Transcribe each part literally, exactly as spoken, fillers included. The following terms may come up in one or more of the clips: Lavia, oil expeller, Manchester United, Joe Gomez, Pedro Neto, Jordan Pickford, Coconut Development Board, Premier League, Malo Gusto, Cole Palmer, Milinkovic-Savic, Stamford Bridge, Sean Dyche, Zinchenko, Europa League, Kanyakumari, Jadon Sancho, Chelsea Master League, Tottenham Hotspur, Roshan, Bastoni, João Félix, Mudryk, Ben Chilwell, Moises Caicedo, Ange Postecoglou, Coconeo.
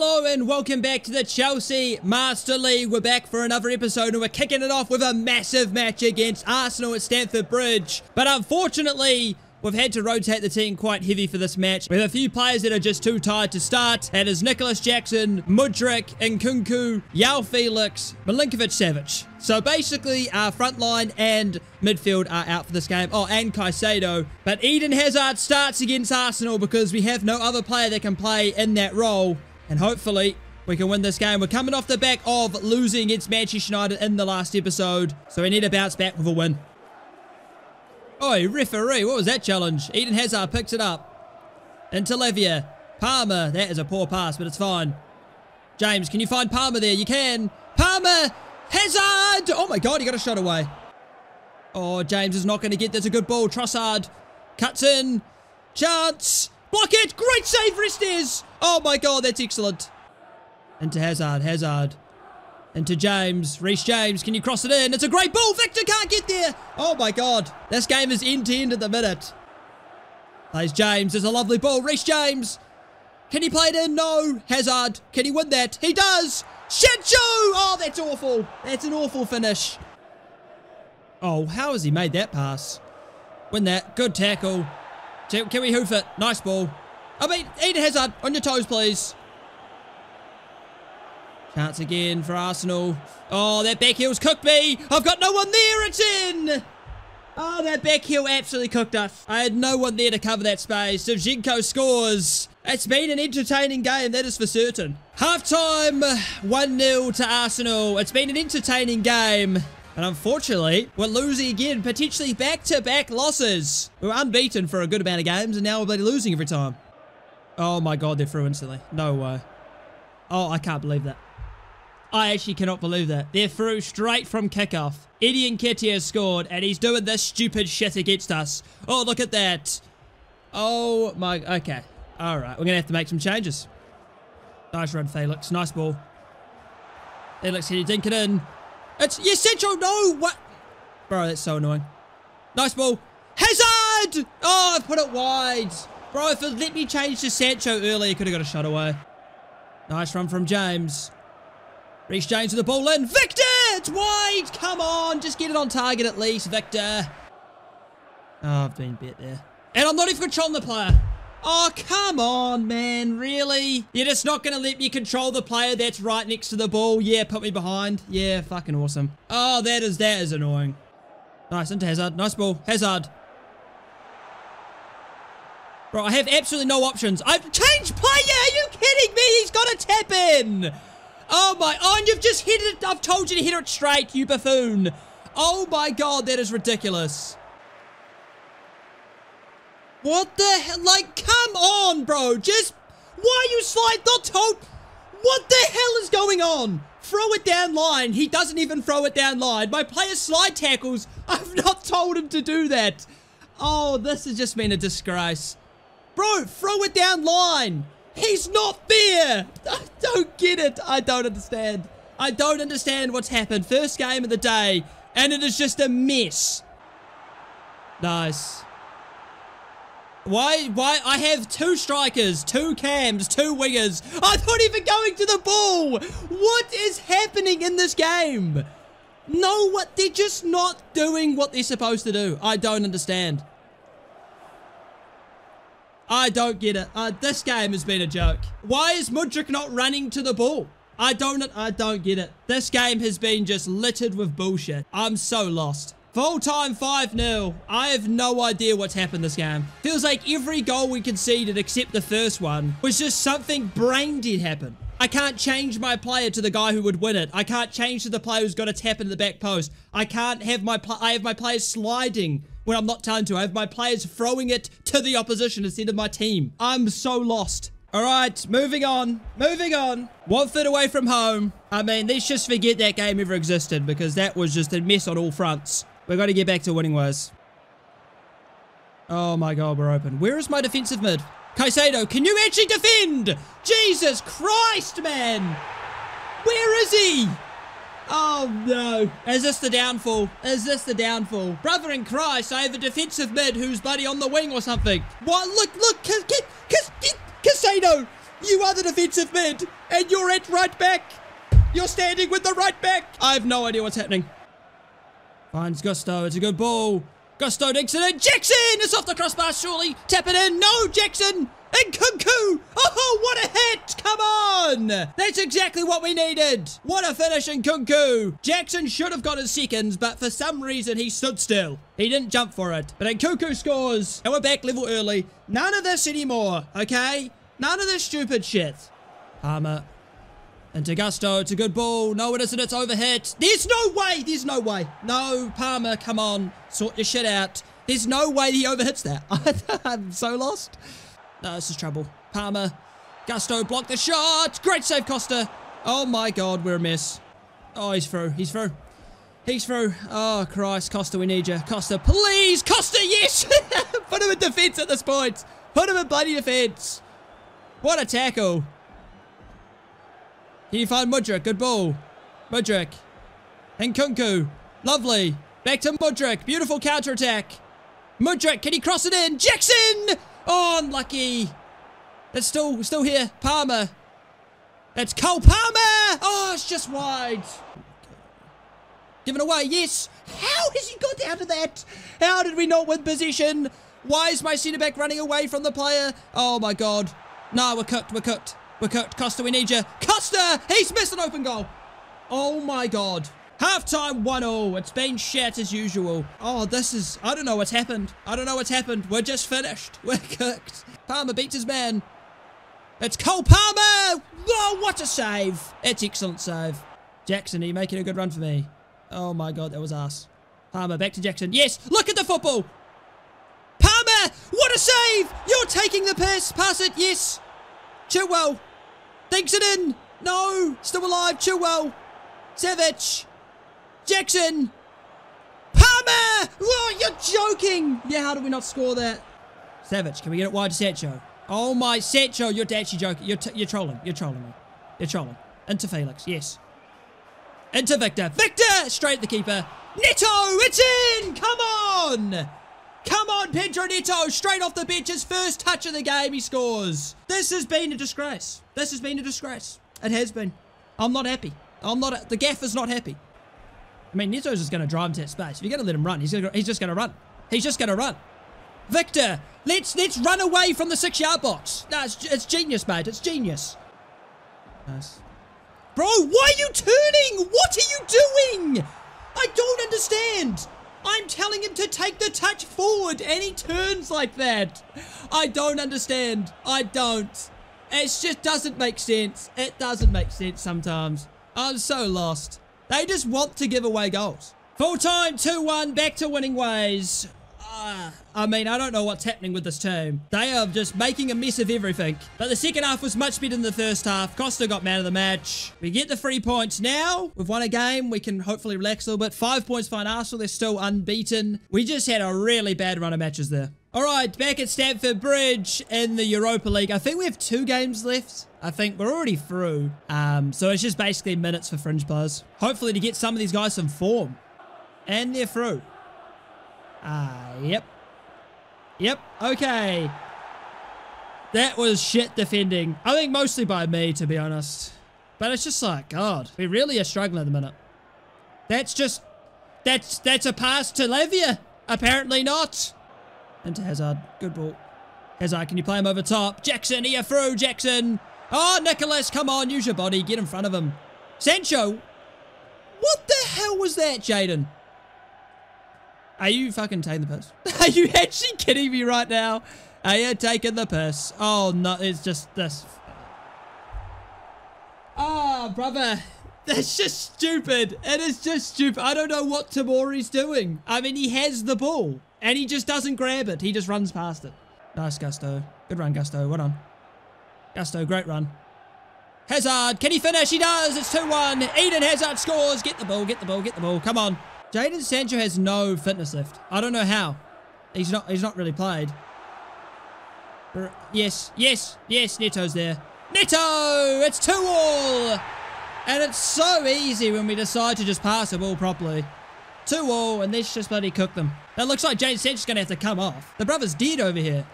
Hello and welcome back to the Chelsea Master League. We're back for another episode and we're kicking it off with a massive match against Arsenal at Stamford Bridge. But unfortunately, we've had to rotate the team quite heavy for this match. We have a few players that are just too tired to start. That is Nicholas Jackson, Mudryk, Nkunku, João Félix, Milinkovic-Savic. So basically, our front line and midfield are out for this game. Oh, and Caicedo. But Eden Hazard starts against Arsenal because we have no other player that can play in that role. And hopefully we can win this game. We're coming off the back of losing against Manchester United in the last episode. So we need to bounce back with a win. Oi, referee. What was that challenge? Eden Hazard picks it up. Into Lavia. Palmer. That is a poor pass, but it's fine. James, can you find Palmer there? You can. Palmer. Hazard. Oh, my God. He got a shot away. Oh, James is not going to get this. A good ball. Trossard cuts in. Chance. Block it. Great save, Reece. Oh, my God. That's excellent. Into Hazard, Hazard, into James, Reece James, can you cross it in? It's a great ball, Victor can't get there! Oh my God, this game is end-to-end at the minute. Plays James, it's a lovely ball, Reece James, can he play it in? No, Hazard, can he win that? He does! Sancho! Oh, that's awful, that's an awful finish. Oh, how has he made that pass? Win that, good tackle. Can we hoof it? Nice ball. I mean, Eden Hazard, on your toes please. Chance again for Arsenal. Oh, that back heel's cooked me. I've got no one there. It's in. Oh, that back heel absolutely cooked us. I had no one there to cover that space. Zinchenko scores. It's been an entertaining game, that is for certain. Half-time, one nil to Arsenal. It's been an entertaining game. And unfortunately, we're losing again, potentially back-to-back losses. We were unbeaten for a good amount of games, and now we're losing every time. Oh, my God, they're through instantly. No way. Oh, I can't believe that. I actually cannot believe that. They're through straight from kickoff. Eddie Nketiah has scored, and he's doing this stupid shit against us. Oh, look at that. Oh, my. Okay. All right. We're going to have to make some changes. Nice run, Felix. Nice ball. Felix, can you dink it in? It's. Yes, Sancho. No. What? Bro, that's so annoying. Nice ball. Hazard. Oh, I put it wide. Bro, if it let me change to Sancho earlier, could have got a shot away. Nice run from James. Reece James with the ball in. Victor! It's wide! Come on! Just get it on target at least, Victor. Oh, I've been bit there. And I'm not even controlling the player. Oh, come on, man. Really? You're just not going to let me control the player that's right next to the ball? Yeah, put me behind. Yeah, fucking awesome. Oh, that is, that is annoying. Nice, into Hazard. Nice ball. Hazard. Bro, I have absolutely no options. I've changed player! Are you kidding me? He's got a tap in! Oh my, oh, and you've just hit it. I've told you to hit it straight, you buffoon. Oh my God, that is ridiculous. What the hell? Like, come on, bro. Just, why you slide the toe? What the hell is going on? Throw it down line. He doesn't even throw it down line. My player slide tackles. I've not told him to do that. Oh, this has just been a disgrace. Bro, throw it down line. He's not there! I don't get it. I don't understand. I don't understand what's happened. First game of the day, and it is just a mess. Nice. Why? Why? I have two strikers, two cams, two wingers. I'm not even going to the ball. What is happening in this game? No, what? They're just not doing what they're supposed to do. I don't understand. I don't get it. Uh, this game has been a joke. Why is Mudryk not running to the ball? I don't I don't get it. This game has been just littered with bullshit. I'm so lost. Full-time five nil. I have no idea what's happened this game. Feels like every goal we conceded except the first one was just something brain dead happened. I can't change my player to the guy who would win it. I can't change to the player who's got a tap into the back post. I can't have my... I have my players sliding when I'm not telling to. I have my players throwing it to the opposition instead of my team. I'm so lost. All right, moving on. Moving on. Watford away from home. I mean, let's just forget that game ever existed because that was just a mess on all fronts. We've got to get back to winning ways. Oh, my God, we're open. Where is my defensive mid? Caicedo, can you actually defend? Jesus Christ, man. Where is he? Oh, no. Is this the downfall? Is this the downfall? Brother in Christ, I have a defensive mid who's bloody on the wing or something. What? Look, look. Caicedo. You are the defensive mid, and you're at right back. You're standing with the right back. I have no idea what's happening. Finds Gusto. It's a good ball. Gusto dinks it in. Jackson! It's off the crossbar, surely. Tap it in. No, Jackson! Nkunku! Oh, what a hit! Come on! That's exactly what we needed. What a finish, Nkunku. Jackson should have got his seconds, but for some reason he stood still. He didn't jump for it. But Nkunku scores, and we're back level early. None of this anymore, okay? None of this stupid shit. Palmer. Into Gusto. It's a good ball. No, it isn't. It's overhit. There's no way. There's no way. No, Palmer, come on. Sort your shit out. There's no way he overhits that. I'm so lost. No, this is trouble. Palmer. Gusto blocked the shot. Great save, Costa. Oh, my God. We're a mess. Oh, he's through. He's through. He's through. Oh, Christ. Costa, we need you. Costa, please. Costa, yes. Put him in defense at this point. Put him in bloody defense. What a tackle. He found Mudryk. Good ball. Mudryk. Nkunku. Lovely. Back to Mudryk. Beautiful counter-attack. Mudryk. Can he cross it in? Jackson! Oh, unlucky. That's still still here. Palmer. That's Cole Palmer! Oh, it's just wide. Given away. Yes. How has he got down to that? How did we not win possession? Why is my centre-back running away from the player? Oh, my God. No, we're cooked. We're cooked. We're cooked. Costa, we need you. Costa! He's missed an open goal. Oh, my God. Halftime one all. It's been shit as usual. Oh, this is... I don't know what's happened. I don't know what's happened. We're just finished. We're cooked. Palmer beats his man. It's Cole Palmer! Whoa, what a save. It's excellent save. Jackson, are you making a good run for me? Oh, my God. That was us. Palmer, back to Jackson. Yes! Look at the football! Palmer! What a save! You're taking the piss. Pass it. Yes. Chilwell. Thinks it in. No. Still alive. Chilwell. Savic. Jackson. Palmer. Oh, you're joking. Yeah, how did we not score that? Savic. Can we get it wide to Sancho? Oh, my. Sancho, you're actually joking. You're, t you're trolling. You're trolling me. You're trolling. Into Felix. Yes. Into Victor. Victor. Straight at the keeper. Neto. It's in. Come on. Come on, Pedro Neto. Straight off the bench. His first touch of the game. He scores. This has been a disgrace. This has been a disgrace. It has been. I'm not happy. I'm not... The gaffer's not happy. I mean, Neto's just going to drive into that space. If you're going to let him run, he's, gonna, he's just going to run. He's just going to run. Victor, let's let's run away from the six-yard box. No, it's, it's genius, mate. It's genius. Nice. Bro, why are you turning? What are you doing? I don't understand. I'm telling him to take the touch forward, and he turns like that. I don't understand. I don't. It just doesn't make sense. It doesn't make sense sometimes. I'm so lost. They just want to give away goals. Full-time, two one, back to winning ways. Uh, I mean, I don't know what's happening with this team. They are just making a mess of everything. But the second half was much better than the first half. Costa got man of the match. We get the three points now. We've won a game. We can hopefully relax a little bit. Five points behind Arsenal. They're still unbeaten. We just had a really bad run of matches there. All right, back at Stamford Bridge in the Europa League. I think we have two games left. I think we're already through. Um, so it's just basically minutes for fringe players. Hopefully to get some of these guys some form. And they're through. Ah, uh, yep. Yep, okay. That was shit defending. I think mostly by me, to be honest. But it's just like, God, we really are struggling at the minute. That's just... That's, that's a pass to Lavia. Apparently not. Into Hazard. Good ball. Hazard, can you play him over top? Jackson, are you through? Jackson. Oh, Nicholas, come on. Use your body. Get in front of him. Sancho. What the hell was that, Jadon? Are you fucking taking the piss? Are you actually kidding me right now? Are you taking the piss? Oh, no. It's just this. Ah, oh, brother. That's just stupid. It is just stupid. I don't know what Tomori's doing. I mean, he has the ball. And he just doesn't grab it. He just runs past it. Nice, Gusto. Good run, Gusto. Well done. Gusto, great run. Hazard, can he finish? He does. It's two one. Eden Hazard scores. Get the ball, get the ball, get the ball. Come on. Jadon Sancho has no fitness left. I don't know how. He's not He's not really played. Yes, yes, yes. Neto's there. Neto! It's two all. And it's so easy when we decide to just pass the ball properly. two all, and let's just bloody cook them. That looks like Jadon Sancho's going to have to come off. The brother's dead over here.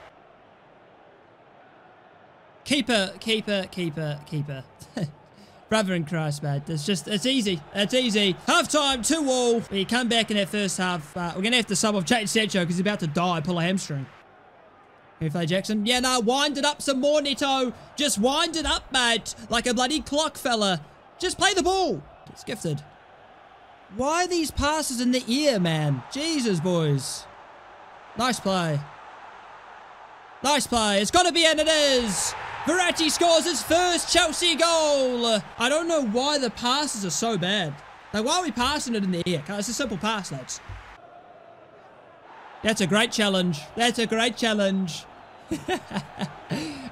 Keeper, keeper, keeper, keeper. Brother in Christ, man. It's just, it's easy. It's easy. Half time, two all. We come back in that first half. Uh, we're going to have to sub off Jadon Sancho because he's about to die, pull a hamstring. Here play Jackson. Yeah, no, wind it up some more, Neto. Just wind it up, mate. Like a bloody clock, fella. Just play the ball. It's gifted. Why are these passes in the ear, man? Jesus, boys. Nice play. Nice play. It's got to be, and it is. Verratti scores his first Chelsea goal. I don't know why the passes are so bad. Like, why are we passing it in the air? It's a simple pass, lads. That's a great challenge. That's a great challenge.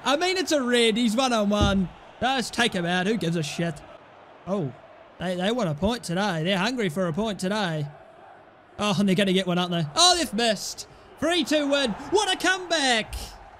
I mean, it's a red. He's one-on-one. Let's take him out. Who gives a shit? Oh, they, they want a point today. They're hungry for a point today. Oh, and they're going to get one, aren't they? Oh, they've missed. three two win. What a comeback.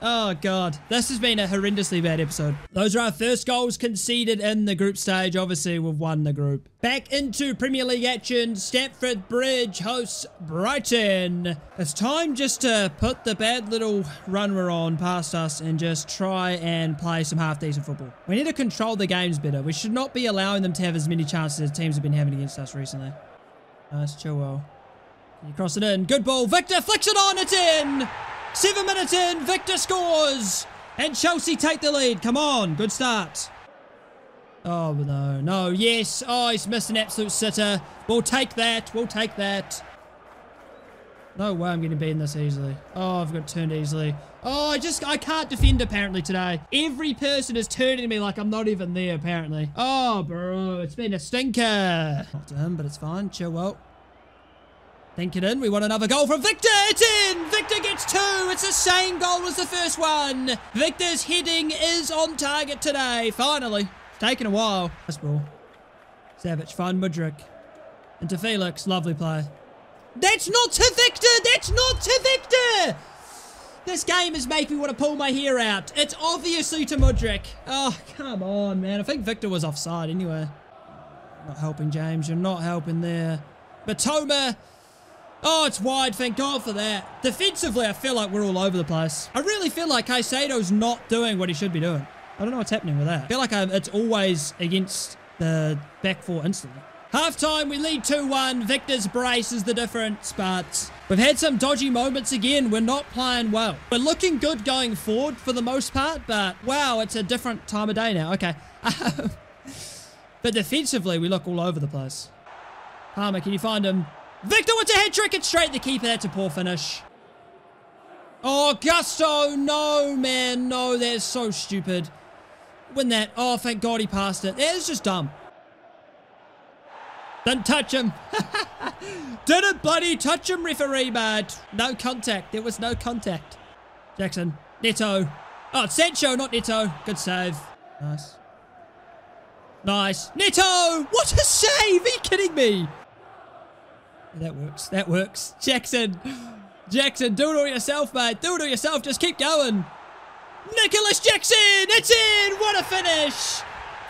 Oh, God. This has been a horrendously bad episode. Those are our first goals conceded in the group stage. Obviously, we've won the group. Back into Premier League action. Stamford Bridge hosts Brighton. It's time just to put the bad little run we're on past us and just try and play some half-decent football. We need to control the games better. We should not be allowing them to have as many chances as teams have been having against us recently. Nice, Chilwell. You cross it in. Good ball. Victor flicks it on. It's in. Seven minutes in, Victor scores, and Chelsea take the lead. Come on, good start. Oh, no, no, yes. Oh, he's missed an absolute sitter. We'll take that, we'll take that. No way I'm getting beaten this easily. Oh, I've got turned easily. Oh, I just, I can't defend apparently today. Every person is turning me like I'm not even there apparently. Oh, bro, it's been a stinker. Not to him, but it's fine, Chilwell. Think it in. We want another goal from Victor. It's in. Victor gets two. It's the same goal as the first one. Victor's heading is on target today. Finally. It's taken a while. Nice ball. Savic. Find Mudryk. Into Felix. Lovely play. That's not to Victor. That's not to Victor. This game is making me want to pull my hair out. It's obviously to Mudryk. Oh, come on, man. I think Victor was offside anyway. Not helping, James. You're not helping there. Matoma. Oh, it's wide. Thank God for that. Defensively, I feel like we're all over the place. I really feel like Caicedo's not doing what he should be doing. I don't know what's happening with that. I feel like I'm, it's always against the back four instantly. Half-time, we lead two one. Victor's brace is the difference, but we've had some dodgy moments again. We're not playing well. We're looking good going forward for the most part, but wow, it's a different time of day now. Okay. But defensively, we look all over the place. Palmer, can you find him? Victor with a head trick. It's straight the keeper. That's a poor finish. Oh, Gusto. No, man. No, that's so stupid. Win that. Oh, thank God he passed it. That is just dumb. Didn't touch him. Didn't bloody touch him, referee, mate. No contact. There was no contact. Jackson. Neto. Oh, it's Sancho, not Neto. Good save. Nice. Nice. Neto. What a save. Are you kidding me? That works. That works. Jackson. Jackson, do it all yourself, mate. Do it all yourself. Just keep going. Nicholas Jackson. It's in. What a finish.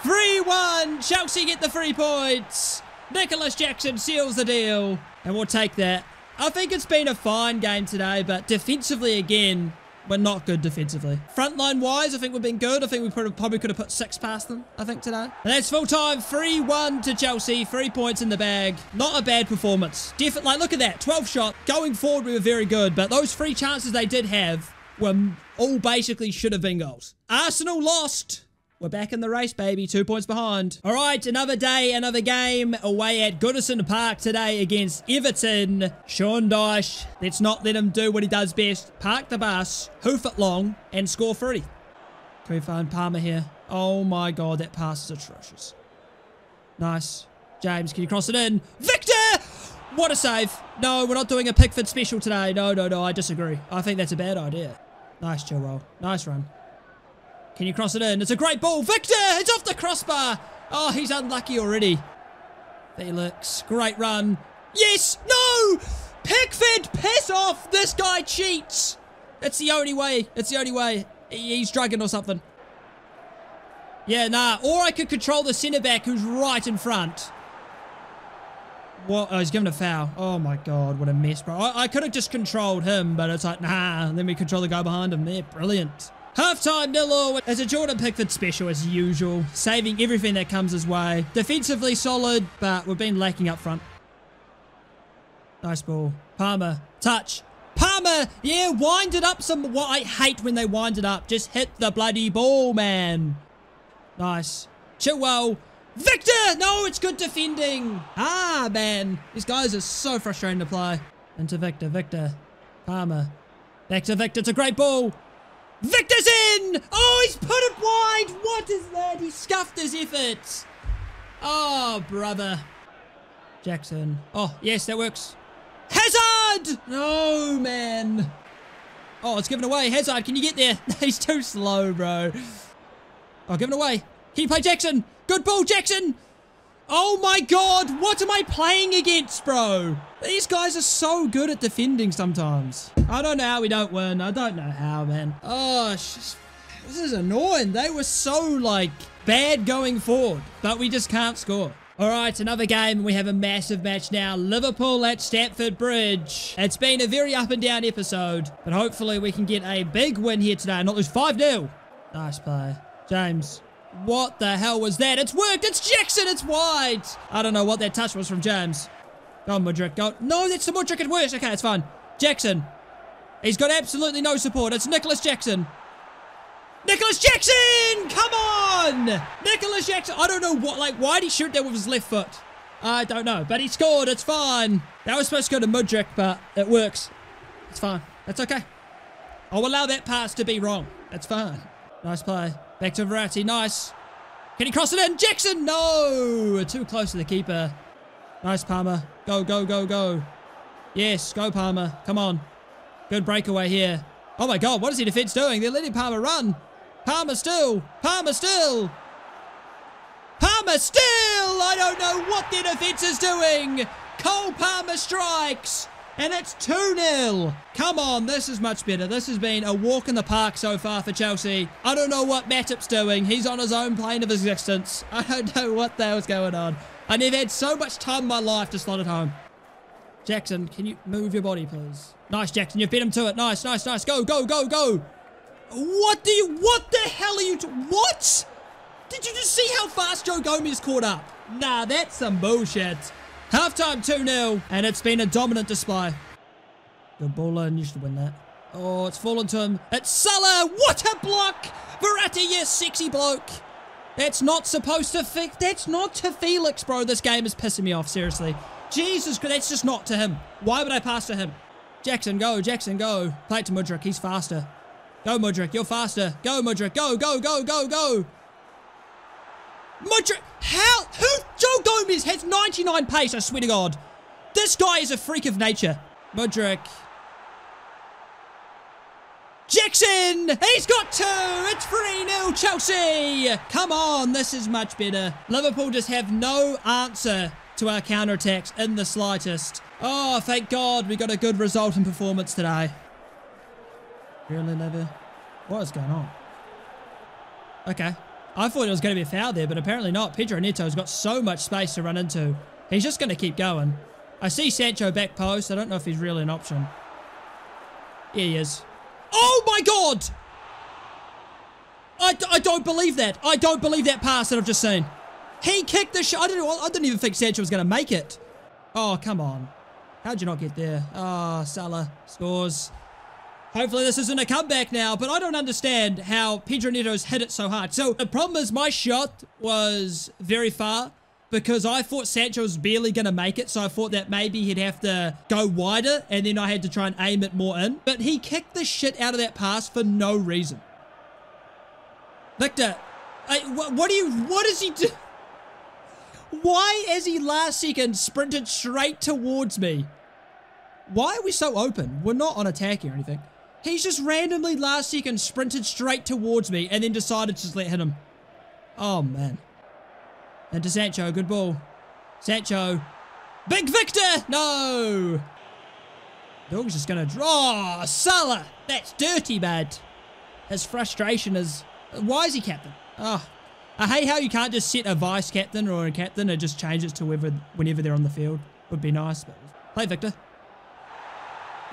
three one. Chelsea get the three points. Nicholas Jackson seals the deal. And we'll take that. I think it's been a fine game today, but defensively again, we're not good defensively. Frontline-wise, I think we've been good. I think we probably could have put six past them, I think, today. And that's full-time. three one to Chelsea. Three points in the bag. Not a bad performance. Definitely, like, look at that. twelve shot. Going forward, we were very good. But those three chances they did have were all basically should have been goals. Arsenal lost. We're back in the race, baby. Two points behind. All right, another day, another game away at Goodison Park today against Everton. Sean Dyche, let's not let him do what he does best. Park the bus, hoof it long, and score three. Can we find Palmer here? Oh, my God, that pass is atrocious. Nice. James, can you cross it in? Victor! What a save. No, we're not doing a Pickford special today. No, no, no, I disagree. I think that's a bad idea. Nice, Chilwell. Nice run. Can you cross it in? It's a great ball. Victor! It's off the crossbar. Oh, he's unlucky already. Felix. Great run. Yes! No! Pickford, piss off! This guy cheats. It's the only way. It's the only way. He's drugging or something. Yeah, nah. Or I could control the centre-back who's right in front. What? Oh, he's given a foul. Oh, my God. What a mess, bro. I, I could have just controlled him, but it's like, nah. And then we control the guy behind him. They're brilliant. Half-time nil all as a Jordan Pickford special as usual, saving everything that comes his way. Defensively solid, but we've been lacking up front. Nice ball. Palmer. Touch. Palmer! Yeah, wind it up some... What I hate when they wind it up. Just hit the bloody ball, man. Nice. Chilwell. Victor! No, it's good defending. Ah, man. These guys are so frustrating to play. Into Victor. Victor. Palmer. Back to Victor. It's a great ball. Victor's in! Oh, he's put it wide! What is that? He scuffed his efforts. Oh, brother. Jackson. Oh, yes, that works. Hazard! No, man. Oh, it's given away. Hazard, can you get there? He's too slow, bro. Oh, given away. Can you play Jackson? Good ball, Jackson! Oh, my God. What am I playing against, bro? These guys are so good at defending sometimes. I don't know how we don't win. I don't know how, man. Oh, sh this is annoying. They were so, like, bad going forward, but we just can't score. All right, another game. We have a massive match now. Liverpool at Stamford Bridge. It's been a very up-and-down episode, but hopefully we can get a big win here today and not lose five nil. Nice play. James. What the hell was that? It's worked. It's Jackson. It's wide. I don't know what that touch was from James. Go on, Mudryk. Go. No, that's the Mudryk at worst. Okay, it's fine. Jackson. He's got absolutely no support. It's Nicholas Jackson. Nicholas Jackson! Come on! Nicholas Jackson. I don't know what, like, why did he shoot that with his left foot? I don't know, but he scored. It's fine. That was supposed to go to Mudryk, but it works. It's fine. That's okay. I'll allow that pass to be wrong. That's fine. Nice play. Back to Verratti. Nice. Can he cross it in? Jackson! No! Too close to the keeper. Nice, Palmer. Go, go, go, go. Yes, go, Palmer. Come on. Good breakaway here. Oh, my God. What is the defense doing? They're letting Palmer run. Palmer still. Palmer still. Palmer still! I don't know what their defense is doing. Cole Palmer strikes. And it's two nil. Come on, this is much better. This has been a walk in the park so far for Chelsea. I don't know what Matip's doing. He's on his own plane of existence. I don't know what the hell's going on. I never had so much time in my life to slot at home. Jackson, can you move your body, please? Nice, Jackson. You've beat him to it. Nice, nice, nice. Go, go, go, go. What do you... What the hell are you... What? Did you just see how fast Joe Gomez caught up? Nah, that's some bullshit. Halftime two nil, and it's been a dominant display. Good ball in, you should win that. Oh, it's fallen to him. It's Salah! What a block! Verratti, yes, sexy bloke. That's not supposed to... Fi that's not to Felix, bro. This game is pissing me off, seriously. Jesus Christ, that's just not to him. Why would I pass to him? Jackson, go, Jackson, go. Play it to Mudryk, he's faster. Go, Mudryk, you're faster. Go, Mudryk, go, go, go, go, go. Mudryk, how, who, Joe Gomez has ninety-nine pace, I swear to God. This guy is a freak of nature. Mudryk. Jackson, he's got two, it's three nil Chelsea. Come on, this is much better. Liverpool just have no answer to our counterattacks in the slightest. Oh, thank God we got a good result and performance today. Really, Lavia? What is going on? Okay. I thought it was going to be a foul there, but apparently not. Pedro Neto's got so much space to run into. He's just going to keep going. I see Sancho back post. I don't know if he's really an option. Yeah, he is. Oh, my God! I, I don't believe that. I don't believe that pass that I've just seen. He kicked the shot. I didn't, I didn't even think Sancho was going to make it. Oh, come on. How'd you not get there? Oh, Salah scores. Hopefully this isn't a comeback now, but I don't understand how Pedro Neto's hit it so hard. So the problem is my shot was very far because I thought Sancho was barely going to make it. So I thought that maybe he'd have to go wider and then I had to try and aim it more in. But he kicked the shit out of that pass for no reason. Victor, I, wh what do you, what does he do? Why is he last second sprinted straight towards me? Why are we so open? We're not on attack or anything. He's just randomly last second sprinted straight towards me and then decided to just let hit him. Oh, man. And to Sancho, good ball. Sancho. Big Victor! No! Dog's just gonna draw. Oh, Salah! That's dirty, bad. His frustration is... Why is he captain? Oh, I hate how you can't just set a vice-captain or a captain and just change it to whenever, whenever they're on the field. Would be nice, but... Play Victor.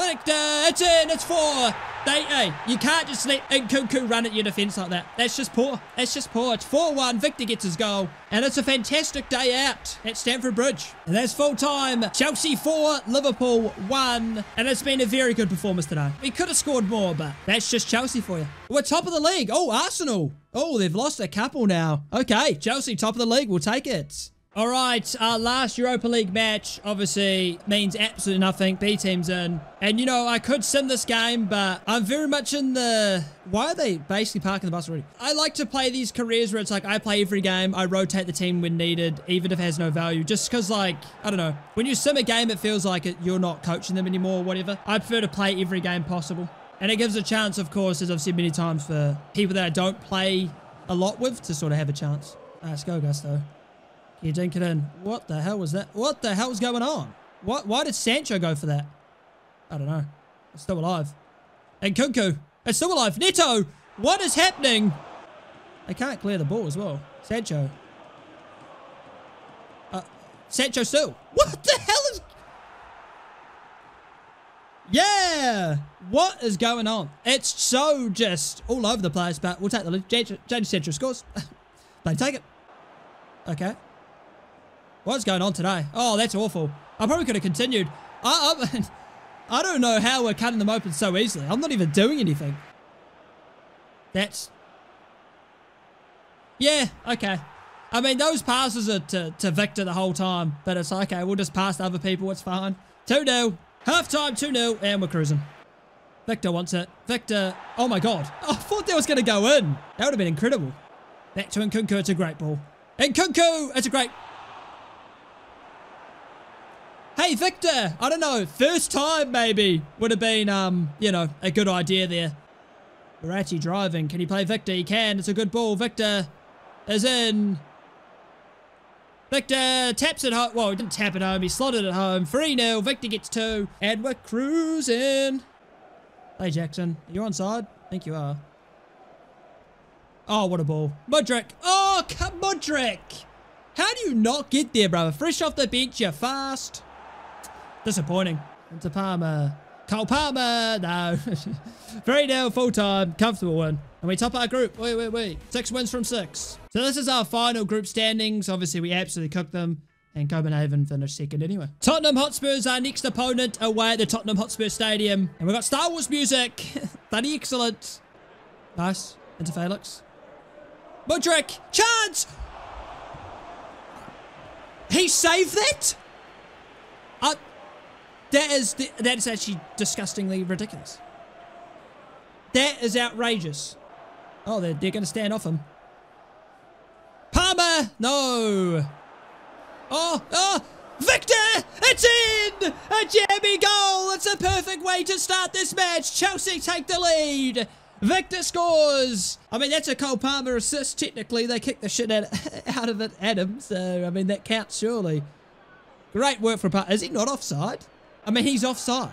But it's in, it's four. They, hey, you can't just let Nkunku run at your defence like that. That's just poor. That's just poor. It's four one. Victor gets his goal. And it's a fantastic day out at Stamford Bridge. And that's full time. Chelsea four, Liverpool one. And it's been a very good performance today. We could have scored more, but that's just Chelsea for you. We're top of the league. Oh, Arsenal. Oh, they've lost a couple now. Okay, Chelsea top of the league. We'll take it. All right, our last Europa League match obviously means absolutely nothing. B team's in. And, you know, I could sim this game, but I'm very much in the... Why are they basically parking the bus already? I like to play these careers where it's like I play every game. I rotate the team when needed, even if it has no value. Just because, like, I don't know. When you sim a game, it feels like it, you're not coaching them anymore or whatever. I prefer to play every game possible. And it gives a chance, of course, as I've said many times, for people that I don't play a lot with to sort of have a chance. Right, let's go, Gusto. You dink it in. What the hell was that? What the hell was going on? What? Why did Sancho go for that? I don't know. It's still alive. And Nkunku. It's still alive. Neto. What is happening? They can't clear the ball as well. Sancho. Uh, Sancho still. What the hell is... Yeah. What is going on? It's so just all over the place, but we'll take the lead. Jadon Sancho scores. They take it. Okay. What's going on today? Oh, that's awful. I probably could have continued. I, I, I don't know how we're cutting them open so easily. I'm not even doing anything. That's... Yeah, okay. I mean, those passes are to, to Victor the whole time. But it's okay, we'll just pass to other people. It's fine. two nil. Half-time, two nil. And we're cruising. Victor wants it. Victor... Oh, my God. I thought that was going to go in. That would have been incredible. Back to Nkunku. It's a great ball. Nkunku! It's a great... Hey, Victor! I don't know. First time, maybe. Would have been, um, you know, a good idea there. Verratti driving. Can he play Victor? He can. It's a good ball. Victor is in. Victor taps it home. Well, he didn't tap it home. He slotted it home. three nil. Victor gets two. And we're cruising. Hey, Jackson. Are you onside? I think you are. Oh, what a ball. Mudryk. Oh, Mudryk. How do you not get there, brother? Fresh off the bench, you're fast. Disappointing. Into Palmer. Cole Palmer. No. three nil, full time. Comfortable win. And we top our group. Wait, wait, wait. Six wins from six. So this is our final group standings. Obviously, we absolutely cooked them. And Copenhagen finished second anyway. Tottenham Hotspur's our next opponent away at the Tottenham Hotspur Stadium. And we've got Star Wars music. Bloody excellent. Nice. Into Felix. Mudryk, chance! He saved that? Uh, that is the, that is actually disgustingly ridiculous. That is outrageous. Oh, they're, they're going to stand off him. Palmer! No! Oh, oh! Victor! It's in! A jammy goal! It's a perfect way to start this match! Chelsea take the lead! Victor scores! I mean, that's a Cole Palmer assist, technically. They kicked the shit out of, out of it at him, so, I mean, that counts, surely. Great work for Palmer. Is he not offside? I mean, he's offside.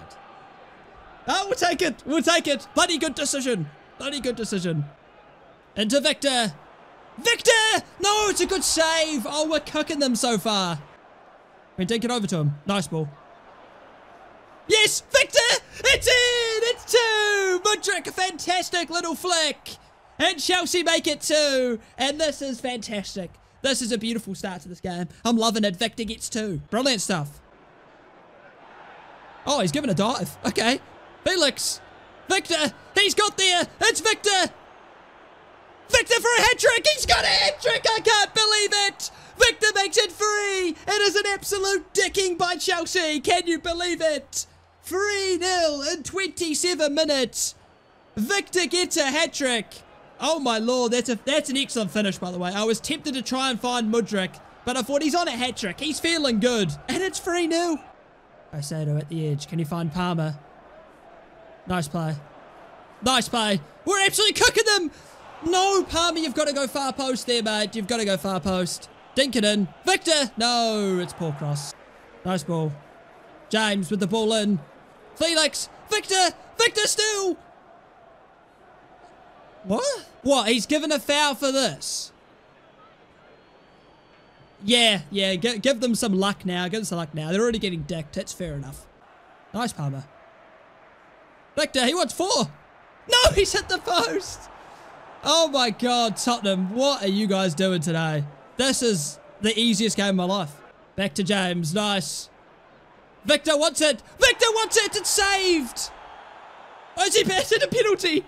Oh, we'll take it! We'll take it! Bloody good decision! Bloody good decision. Into Victor! Victor! No, it's a good save! Oh, we're cooking them so far. We dink it over to him. Nice ball. Yes! Victor! It's in! It's two! Mudryk, a fantastic little flick! And Chelsea make it two! And this is fantastic. This is a beautiful start to this game. I'm loving it. Victor gets two. Brilliant stuff. Oh, he's given a dive. Okay. Felix. Victor! He's got there! It's Victor! Victor for a hat-trick! He's got a hat-trick! I can't believe it! Victor makes it three! It is an absolute dicking by Chelsea! Can you believe it? three nil in twenty-seven minutes. Victor gets a hat-trick. Oh, my Lord. That's a that's an excellent finish, by the way. I was tempted to try and find Mudryk, but I thought he's on a hat-trick. He's feeling good. And it's three nil. Caicedo at the edge. Can he find Palmer? Nice play. Nice play. We're absolutely cooking them. No, Palmer, you've got to go far post there, mate. You've got to go far post. Dink it in. Victor. No, it's poor cross. Nice ball. James with the ball in. Felix! Victor! Victor still! What? What? He's given a foul for this? Yeah, yeah. G give them some luck now. Give them some luck now. They're already getting decked. That's fair enough. Nice, Palmer. Back there. He wants four. No, he's hit the post. Oh my God, Tottenham. What are you guys doing today? This is the easiest game of my life. Back to James. Nice. Victor wants it. Victor wants it. It's saved. O G pass and a penalty.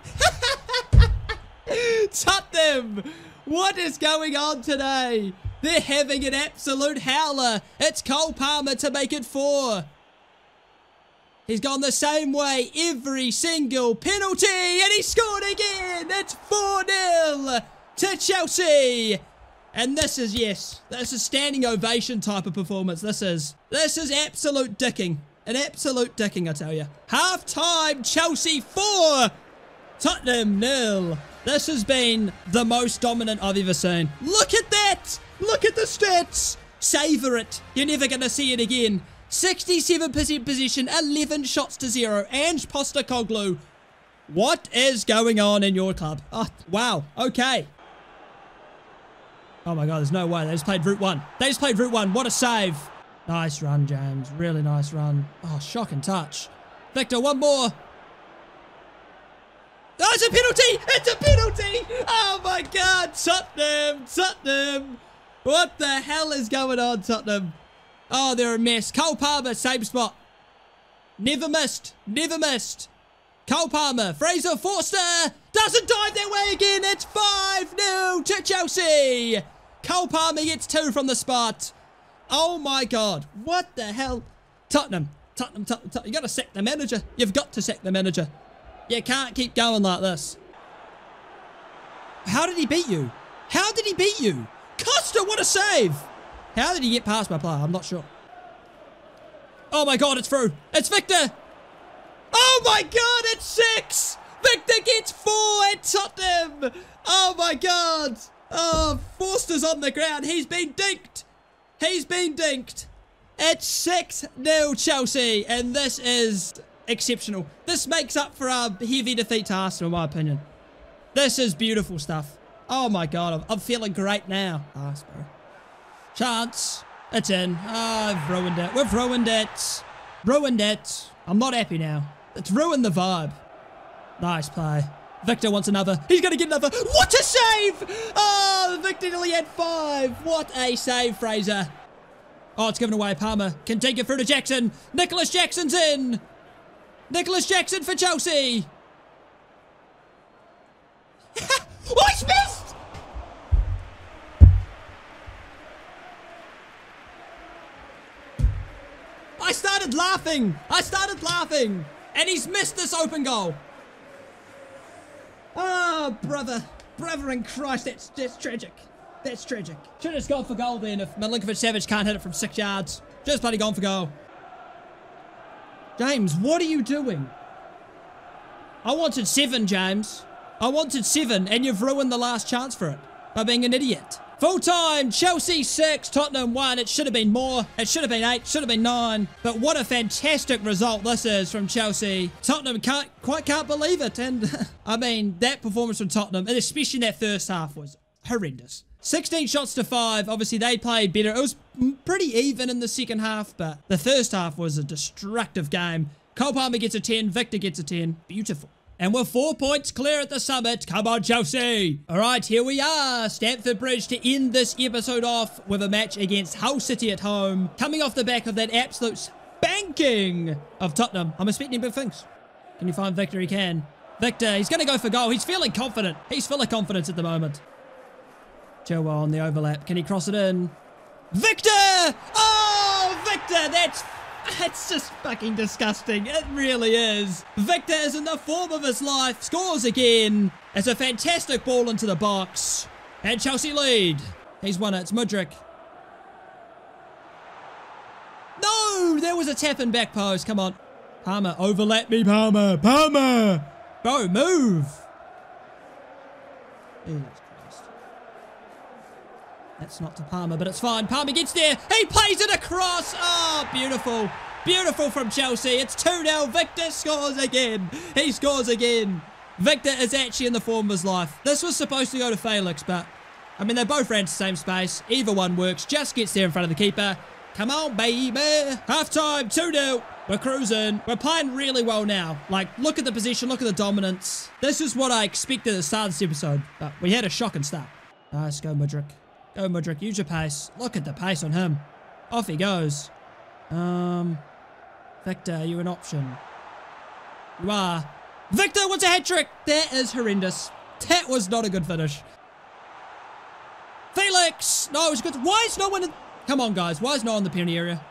Tottenham. What is going on today? They're having an absolute howler. It's Cole Palmer to make it four. He's gone the same way every single penalty. And he scored again. It's four nil to Chelsea. And this is, yes, this is standing ovation type of performance. This is, this is absolute dicking. An absolute dicking, I tell you. Half time, Chelsea four. Tottenham nil. This has been the most dominant I've ever seen. Look at that. Look at the stats. Savor it. You're never going to see it again. sixty-seven percent possession, eleven shots to zero. Ange Postecoglou. What is going on in your club? Oh, wow. Okay. Oh my God, there's no way. They just played route one. They just played route one. What a save. Nice run, James. Really nice run. Oh, shocking touch. Victor, one more. Oh, it's a penalty! It's a penalty! Oh my God, Tottenham! Tottenham! What the hell is going on, Tottenham? Oh, they're a mess. Cole Palmer, same spot. Never missed. Never missed. Cole Palmer, Fraser Forster doesn't dive their way again. It's five nil to Chelsea. Cole Palmer gets two from the spot. Oh my God, what the hell? Tottenham, Tottenham, Tottenham, Tottenham. You got to sack the manager. You've got to sack the manager. You can't keep going like this. How did he beat you? How did he beat you? Costa, what a save. How did he get past my player? I'm not sure. Oh my God, it's through. It's Victor. Oh my God, it's six. Victor gets four at Tottenham. Oh my God. Oh, Forster's on the ground. He's been dinked. He's been dinked. It's six nil Chelsea. And this is... exceptional. This makes up for our heavy defeat to Arsenal, in my opinion. This is beautiful stuff. Oh my God, I'm, I'm feeling great now. Arsenal. Chance. It's in. Oh, I've ruined it. We've ruined it. Ruined it. I'm not happy now. It's ruined the vibe. Nice play. Victor wants another. He's going to get another. What a save! Oh, Victor nearly had five. What a save, Fraser. Oh, it's given away. Palmer can take it through to Jackson. Nicholas Jackson's in. Nicholas Jackson for Chelsea. Oh, he's missed! I started laughing. I started laughing. And he's missed this open goal. Oh, brother. Brother in Christ, that's, that's tragic. That's tragic. Should have just gone for goal then if Milinkovic-Savic can't hit it from six yards. Just bloody gone for goal. James, what are you doing? I wanted seven, James. I wanted seven, and you've ruined the last chance for it by being an idiot. Full time, Chelsea six, Tottenham one. It should have been more. It should have been eight, should have been nine. But what a fantastic result this is from Chelsea. Tottenham can't, quite can't believe it. And I mean, that performance from Tottenham, and especially that first half, was horrendous. sixteen shots to five. Obviously, they played better. It was pretty even in the second half, but the first half was a destructive game. Cole Palmer gets a ten. Victor gets a ten. Beautiful. And we're four points clear at the summit. Come on, Chelsea. All right, here we are. Stamford Bridge to end this episode off with a match against Hull City at home. Coming off the back of that absolute spanking of Tottenham. I'm expecting big things. Can you find Victor? He can. Victor, he's going to go for goal. He's feeling confident. He's full of confidence at the moment. Chilwell on the overlap. Can he cross it in? Victor! Oh, Victor! That's, that's just fucking disgusting. It really is. Victor is in the form of his life. Scores again. It's a fantastic ball into the box. And Chelsea lead. He's won it. It's Mudryk. No! There was a tap in back post. Come on. Palmer, overlap me, Palmer. Palmer! Bro, move! Ew. That's not to Palmer, but it's fine. Palmer gets there. He plays it across. Oh, beautiful. Beautiful from Chelsea. It's two nil. Victor scores again. He scores again. Victor is actually in the form of his life. This was supposed to go to Felix, but, I mean, they both ran to the same space. Either one works. Just gets there in front of the keeper. Come on, baby. Half time, two nil. We're cruising. We're playing really well now. Like, look at the position. Look at the dominance. This is what I expected at the start of this episode. But we had a shocking start. Nice. Go, Mudryk. Go, Mudryk. Use your pace. Look at the pace on him. Off he goes. Um, Victor, are you an option? You are. Victor wants a hat-trick. That is horrendous. That was not a good finish. Felix. No, it's good. Why is no one in... Come on, guys. Why is no one in the penalty area?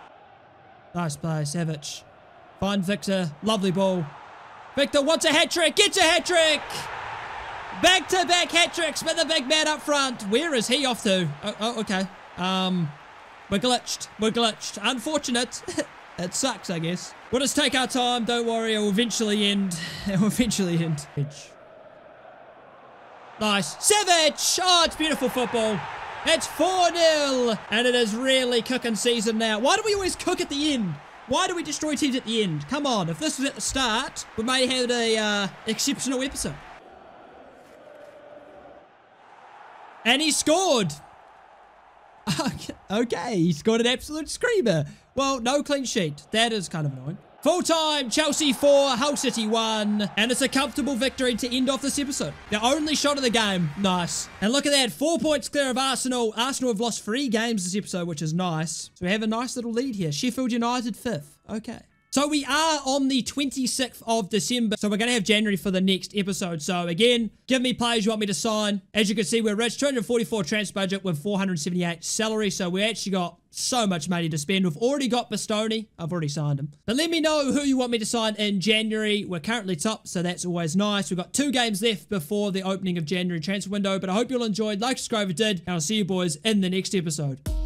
Nice play, Savic. Find Victor. Lovely ball. Victor wants a hat-trick. Gets a hat-trick. Back-to-back hat-tricks, but the big man up front. Where is he off to? Oh, oh okay. Um, we're glitched. We're glitched. Unfortunate. It sucks, I guess. We'll just take our time. Don't worry. It will eventually end. It will eventually end. Nice. Savic. Oh, it's beautiful football. It's four nil, and it is really cooking season now. Why do we always cook at the end? Why do we destroy teams at the end? Come on, if this was at the start, we may have an uh, exceptional episode. And he scored. Okay, he scored an absolute screamer. Well, no clean sheet. That is kind of annoying. Full-time, Chelsea four, Hull City one, and it's a comfortable victory to end off this episode. The only shot of the game. Nice. And look at that, four points clear of Arsenal. Arsenal have lost three games this episode, which is nice. So we have a nice little lead here. Sheffield United fifth. Okay. So we are on the twenty-sixth of December. So we're going to have January for the next episode. So again, give me players you want me to sign. As you can see, we're rich. two hundred forty-four transfer budget with four hundred seventy-eight salary. So we actually got so much money to spend. We've already got Bastoni. I've already signed him. But let me know who you want me to sign in January. We're currently top, so that's always nice. We've got two games left before the opening of January transfer window. But I hope you all enjoyed. Like, subscribe if you did. And I'll see you boys in the next episode.